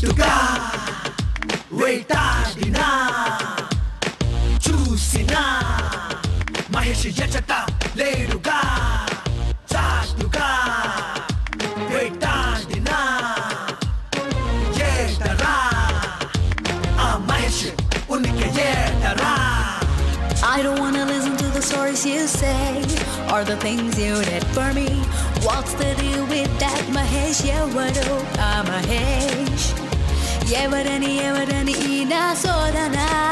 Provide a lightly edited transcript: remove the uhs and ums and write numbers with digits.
మత్తుగా వేటాడినా చూసినా మహేష్ ఎచ్చట లేడుగా చాటుగా వేటాడినా ఏటరా ఆ మహేష్ ఉనికి ఏటరా I don't wanna listen to the stories you say or the things you did for me. What's the deal with that Mahesh? Yevadu Mahesh, yevadani yevadani ina sodana.